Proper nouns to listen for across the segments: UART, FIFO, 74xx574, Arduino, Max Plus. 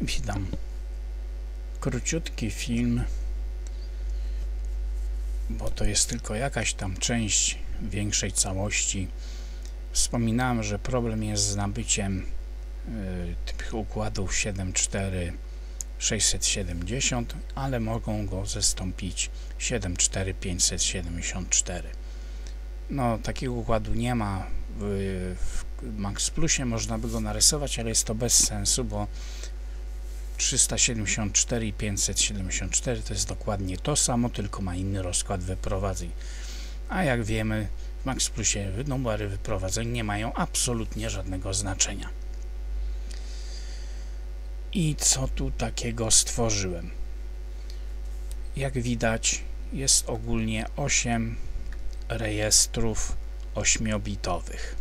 Witam. Króciutki film, bo to jest tylko jakaś tam część większej całości. Wspominałem, że problem jest z nabyciem tych układów 74670, ale mogą go zastąpić 74574. No, takiego układu nie ma w Max Plusie, można by go narysować, ale jest to bez sensu, bo 374 i 574 to jest dokładnie to samo, tylko ma inny rozkład wyprowadzeń. A jak wiemy, w Max Plusie numery wyprowadzeń nie mają absolutnie żadnego znaczenia. I co tu takiego stworzyłem? Jak widać, jest ogólnie 8 rejestrów 8-bitowych.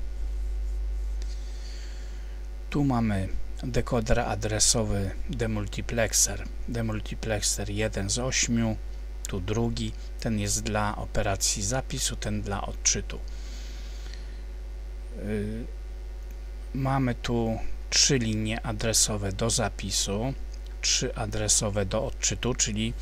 Tu mamy dekoder adresowy demultiplexer. Demultiplexer 1 z 8, tu drugi. Ten jest dla operacji zapisu, ten dla odczytu. Mamy tu 3 linie adresowe do zapisu, 3 adresowe do odczytu, czyli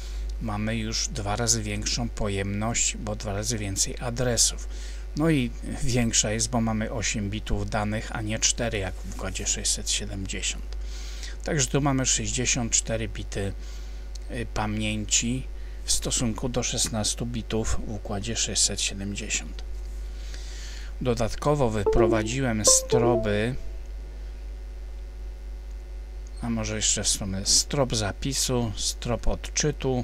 mamy już 2 razy większą pojemność, bo 2 razy więcej adresów. No i większa jest, bo mamy 8 bitów danych, a nie 4 jak w układzie 670. Także tu mamy 64 bity pamięci w stosunku do 16 bitów w układzie 670. Dodatkowo wyprowadziłem stroby, a może jeszcze wspomnę, strop zapisu, strop odczytu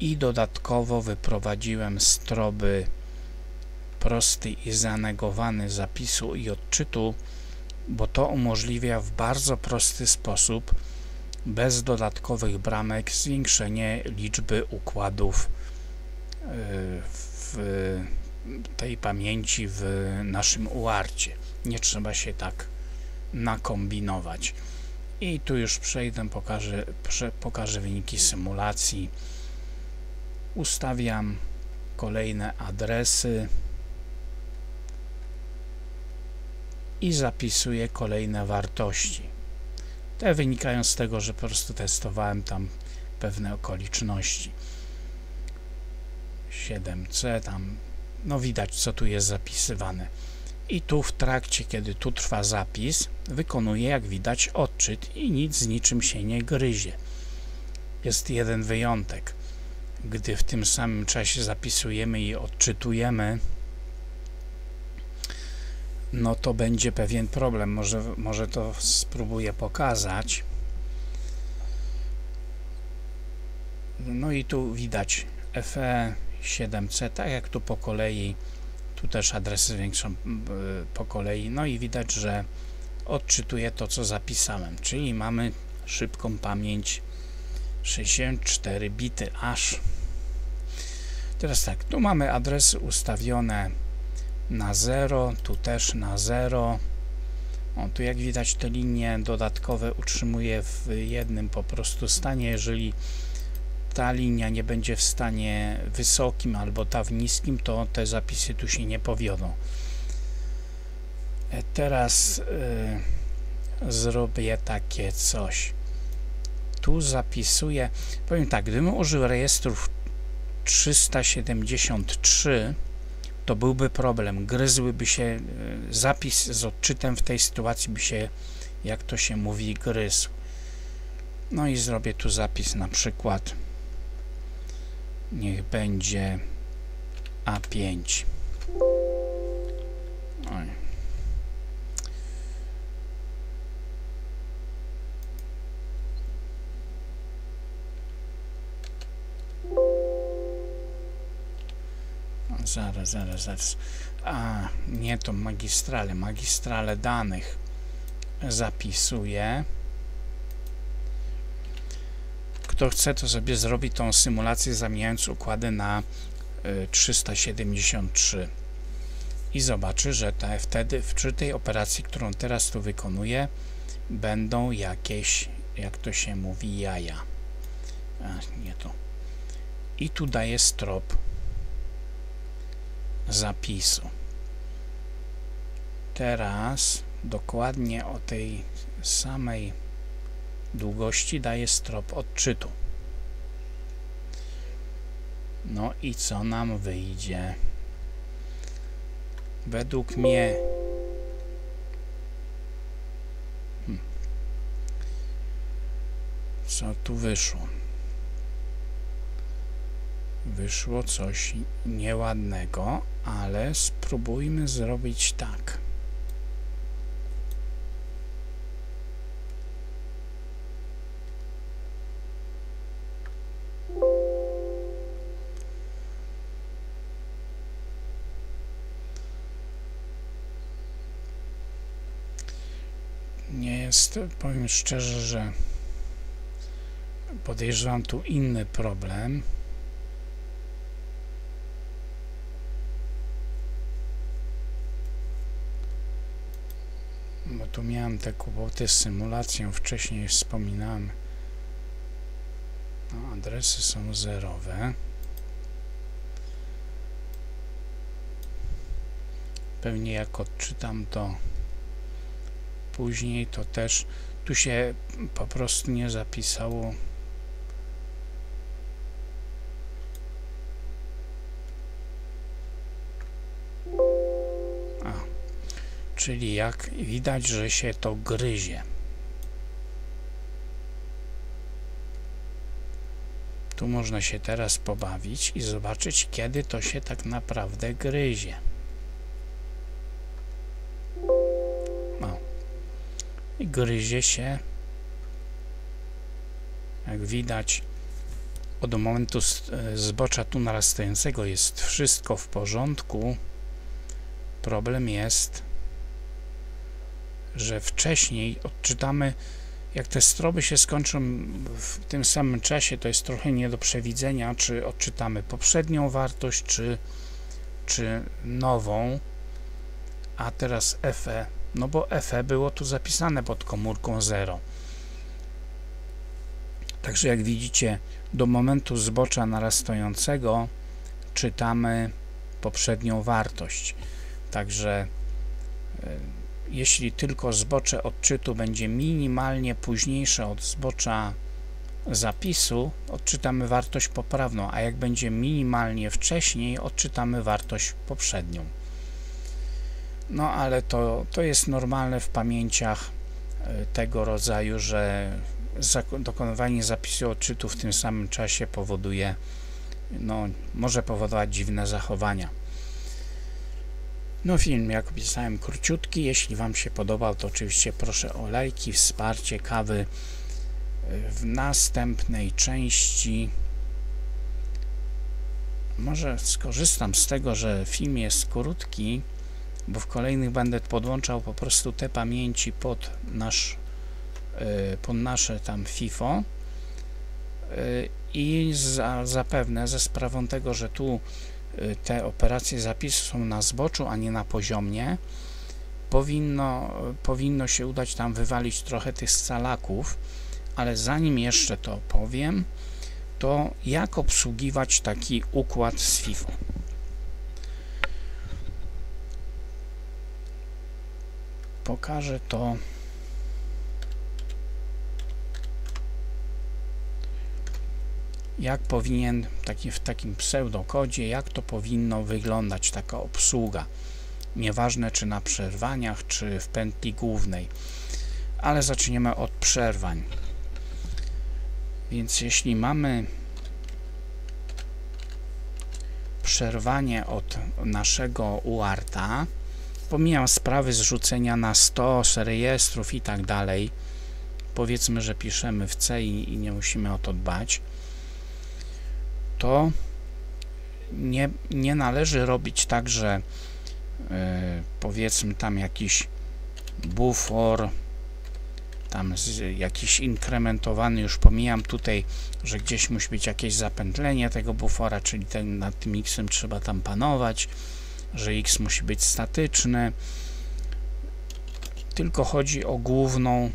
i dodatkowo wyprowadziłem stroby prosty i zanegowany zapisu i odczytu, bo to umożliwia w bardzo prosty sposób, bez dodatkowych bramek, zwiększenie liczby układów w tej pamięci w naszym UART-cie. Nie trzeba się tak nakombinować. I tu już przejdę, pokażę wyniki symulacji. Ustawiam kolejne adresy i zapisuję kolejne wartości. Te wynikają z tego, że po prostu testowałem tam pewne okoliczności. 7C tam, no widać co tu jest zapisywane. I tu w trakcie, kiedy tu trwa zapis, wykonuję jak widać odczyt i nic z niczym się nie gryzie. Jest jeden wyjątek. Gdy w tym samym czasie zapisujemy i odczytujemy, no to będzie pewien problem. Może to spróbuję pokazać. No i tu widać FE 7C, tak jak tu po kolei. Tu też adresy zwiększam po kolei. No i widać, że odczytuję to, co zapisałem. Czyli mamy szybką pamięć 64 bity aż. Teraz tak, tu mamy adresy ustawione na 0, tu też na 0. O, tu jak widać te linie dodatkowe utrzymuję w jednym po prostu stanie. Jeżeli ta linia nie będzie w stanie wysokim albo ta w niskim, to te zapisy tu się nie powiodą. Teraz zrobię takie coś. Tu zapisuję, powiem tak, gdybym użył rejestrów 373, to byłby problem, gryzłyby się, zapis z odczytem w tej sytuacji by się, jak to się mówi, gryzł. No i zrobię tu zapis, na przykład niech będzie A5. Oj. Zaraz. A, nie, to magistrale danych zapisuję. Kto chce, to sobie zrobi tą symulację, zamieniając układy na 373. I zobaczy, że wtedy przy tej operacji, którą teraz tu wykonuję, będą jakieś, jak to się mówi, jaja. A, nie to. I tu daję strop zapisu. Teraz dokładnie o tej samej długości daje strop odczytu. No i co nam wyjdzie? Według mnie co tu wyszło? Wyszło coś nieładnego, ale spróbujmy zrobić tak. Nie jest, powiem szczerze, że podejrzewam tu inny problem. Bo tu miałem te kłopoty z symulacją, wcześniej wspominałem. No, adresy są zerowe. Pewnie jak odczytam to później, to też tu się po prostu nie zapisało. Czyli jak widać, że się to gryzie. Tu można się teraz pobawić i zobaczyć, kiedy to się tak naprawdę gryzie. O. I gryzie się, jak widać, od momentu zbocza tu narastającego jest wszystko w porządku. Problem jest, że wcześniej odczytamy, jak te stroby się skończą w tym samym czasie, to jest trochę nie do przewidzenia, czy odczytamy poprzednią wartość, czy nową. A teraz FE, no bo FE było tu zapisane pod komórką 0. Także jak widzicie, do momentu zbocza narastającego czytamy poprzednią wartość. Także jeśli tylko zbocze odczytu będzie minimalnie późniejsze od zbocza zapisu, odczytamy wartość poprawną, a jak będzie minimalnie wcześniej, odczytamy wartość poprzednią. No ale to jest normalne w pamięciach tego rodzaju, że dokonywanie zapisu odczytu w tym samym czasie powoduje, no, może powodować dziwne zachowania. No, film, jak opisałem, króciutki. Jeśli Wam się podobał, to oczywiście proszę o lajki, wsparcie, kawy. W następnej części może skorzystam z tego, że film jest krótki, bo w kolejnych będę podłączał po prostu te pamięci pod nasze tam FIFO i zapewne ze sprawą tego, że tu te operacje zapisu są na zboczu, a nie na poziomie, powinno się udać tam wywalić trochę tych scalaków. Ale zanim jeszcze to powiem, to jak obsługiwać taki układ z FIFO. Pokażę to jak powinien, w takim pseudokodzie, jak to powinno wyglądać taka obsługa. Nieważne, czy na przerwaniach, czy w pętli głównej. Ale zaczniemy od przerwań. Więc jeśli mamy przerwanie od naszego UART-a, pomijam sprawy zrzucenia na stos, rejestrów i tak dalej. Powiedzmy, że piszemy w C i nie musimy o to dbać. To nie należy robić tak, że powiedzmy tam jakiś bufor, tam jakiś inkrementowany, już pomijam tutaj, że gdzieś musi być jakieś zapętlenie tego bufora, czyli nad tym x-em trzeba tam panować, że x musi być statyczny. Tylko chodzi o główną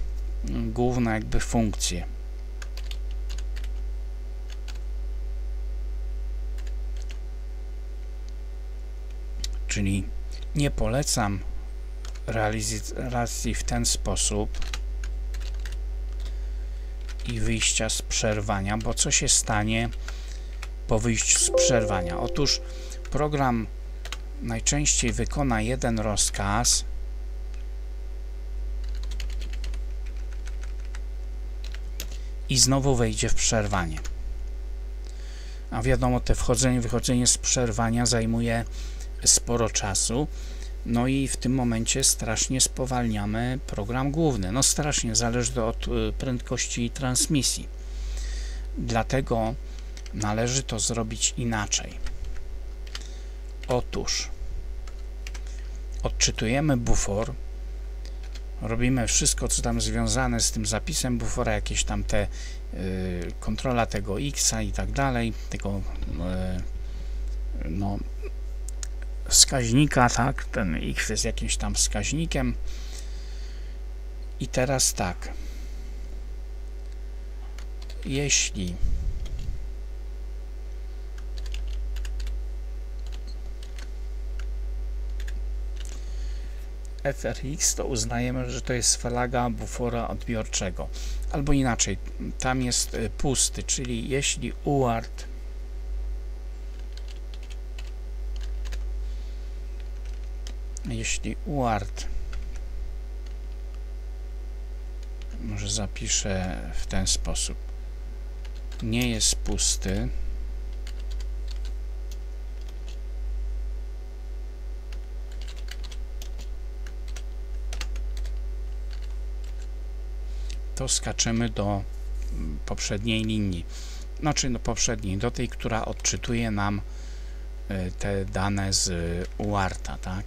jakby funkcję. Czyli nie polecam realizacji w ten sposób, i wyjścia z przerwania, bo co się stanie po wyjściu z przerwania? Otóż program najczęściej wykona jeden rozkaz, i znowu wejdzie w przerwanie. A wiadomo, te wchodzenie, wychodzenie z przerwania zajmuje sporo czasu. No i w tym momencie strasznie spowalniamy program główny. No strasznie, zależy od prędkości transmisji. Dlatego należy to zrobić inaczej. Otóż odczytujemy bufor. Robimy wszystko, co tam związane z tym zapisem bufora, jakieś tam te kontrola tego X i tak dalej, tego no, wskaźnika, tak, ten X jest jakimś tam wskaźnikiem. I teraz tak, jeśli FRX, to uznajemy, że to jest flaga bufora odbiorczego, albo inaczej, tam jest pusty, czyli jeśli UART może zapiszę w ten sposób, nie jest pusty, to skaczemy do poprzedniej linii, znaczy do poprzedniej, do tej, która odczytuje nam te dane z UART-a, tak?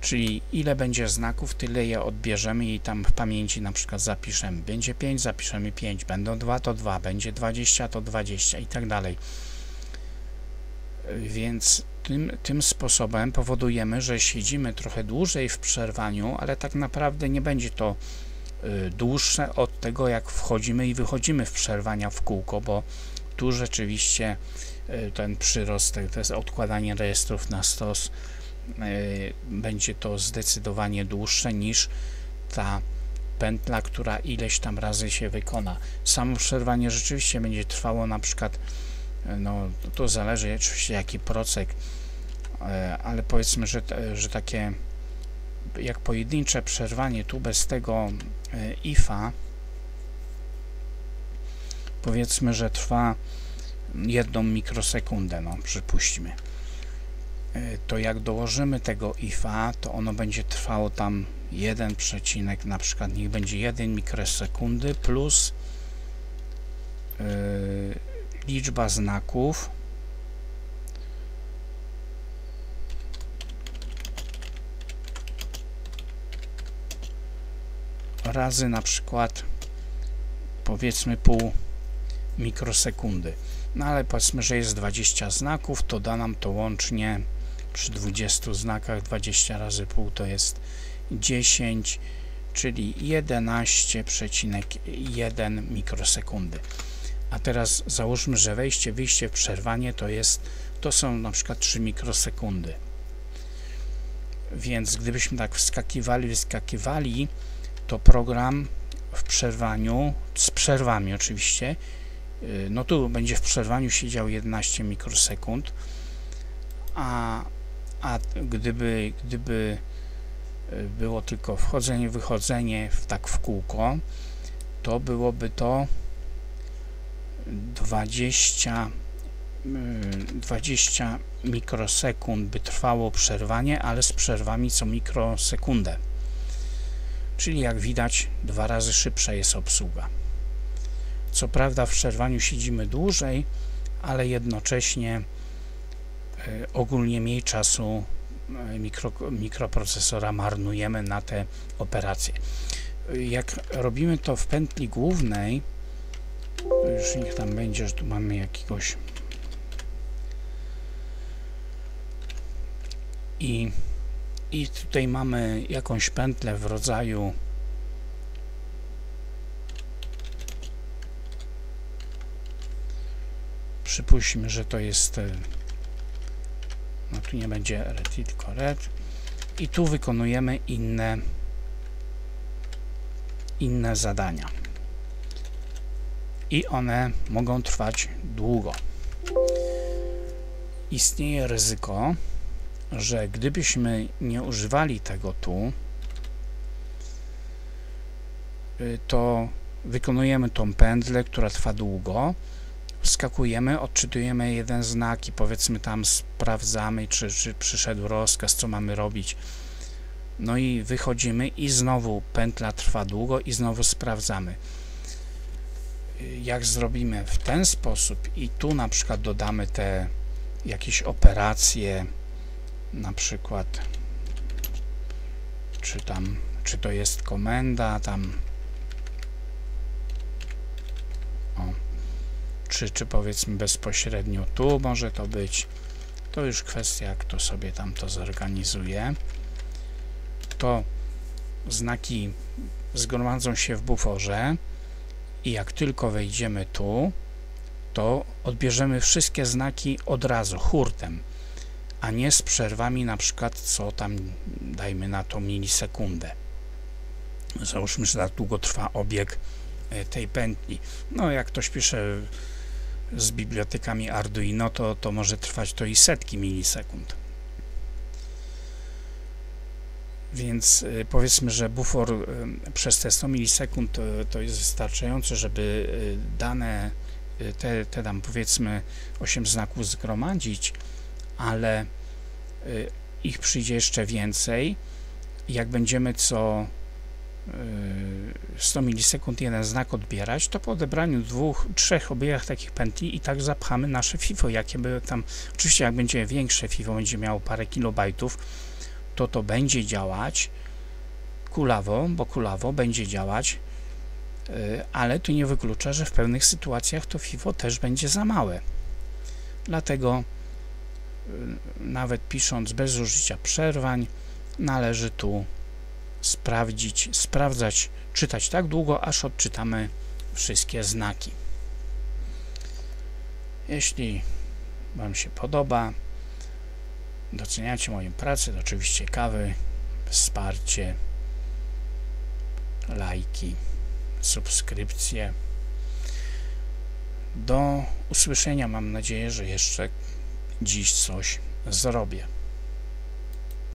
Czyli ile będzie znaków, tyle je odbierzemy i tam w pamięci na przykład zapiszemy. Będzie 5, zapiszemy 5, będą 2, to 2, będzie 20, to 20 i tak dalej. Więc tym sposobem powodujemy, że siedzimy trochę dłużej w przerwaniu, ale tak naprawdę nie będzie to dłuższe od tego, jak wchodzimy i wychodzimy w przerwania w kółko, bo tu rzeczywiście ten przyrost, to jest odkładanie rejestrów na stos, będzie to zdecydowanie dłuższe niż ta pętla, która ileś tam razy się wykona. Samo przerwanie rzeczywiście będzie trwało na przykład, no to zależy oczywiście jaki procek, ale powiedzmy, że takie jak pojedyncze przerwanie tu bez tego IFA, powiedzmy, że trwa 1 mikrosekundę, no przypuśćmy, to jak dołożymy tego IFA, to ono będzie trwało tam 1 przecinek, na przykład niech będzie 1 mikrosekundy plus liczba znaków razy na przykład powiedzmy pół mikrosekundy. No ale powiedzmy, że jest 20 znaków, to da nam to łącznie przy 20 znakach 20 razy pół to jest 10, czyli 11,1 mikrosekundy. A teraz załóżmy, że wejście, wyjście, przerwanie to są na przykład 3 mikrosekundy. Więc gdybyśmy tak wskakiwali, to program w przerwaniu, z przerwami oczywiście, no tu będzie w przerwaniu siedział 11 mikrosekund, a gdyby było tylko wchodzenie, wychodzenie tak w kółko, to byłoby to 20 mikrosekund by trwało przerwanie, ale z przerwami co mikrosekundę. Czyli jak widać 2 razy szybsza jest obsługa. Co prawda w przerwaniu siedzimy dłużej, ale jednocześnie ogólnie mniej czasu mikroprocesora marnujemy na te operacje. Jak robimy to w pętli głównej, już niech tam będzie, że tu mamy jakiegoś i tutaj mamy jakąś pętlę w rodzaju przypuśćmy, że to jest, no tu nie będzie red, tylko red, i tu wykonujemy inne zadania. i one mogą trwać długo. Istnieje ryzyko, że gdybyśmy nie używali tego tu, to wykonujemy tą pętlę, która trwa długo, wskakujemy, odczytujemy jeden znak i powiedzmy tam sprawdzamy, czy przyszedł rozkaz, co mamy robić. No i wychodzimy i znowu pętla trwa długo i znowu sprawdzamy. Jak zrobimy w ten sposób i tu na przykład dodamy te jakieś operacje, na przykład czy to jest komenda tam, czy powiedzmy bezpośrednio tu może to być, to już kwestia, jak to sobie tam to zorganizuje, to znaki zgromadzą się w buforze i jak tylko wejdziemy tu, to odbierzemy wszystkie znaki od razu, hurtem, a nie z przerwami, na przykład co tam, dajmy na to milisekundę. Załóżmy, że tak długo trwa obieg tej pętli. No jak ktoś pisze z bibliotekami Arduino, to może trwać to i setki milisekund. Więc powiedzmy, że bufor przez te 100 milisekund to jest wystarczające, żeby dane te tam powiedzmy 8 znaków zgromadzić, ale ich przyjdzie jeszcze więcej. Jak będziemy co 100 milisekund jeden znak odbierać, to po odebraniu 2-3 obiegach takich pętli i tak zapchamy nasze FIFO, jakie by tam, oczywiście jak będzie większe FIFO, będzie miało parę kilobajtów, to będzie działać kulawo, bo kulawo będzie działać, ale tu nie wyklucza, że w pewnych sytuacjach to FIFO też będzie za małe. Dlatego nawet pisząc bez użycia przerwań należy tu sprawdzać, czytać tak długo, aż odczytamy wszystkie znaki. Jeśli Wam się podoba, doceniacie moją pracę, to oczywiście kawy, wsparcie, lajki, subskrypcje. Do usłyszenia, mam nadzieję, że jeszcze dziś coś zrobię.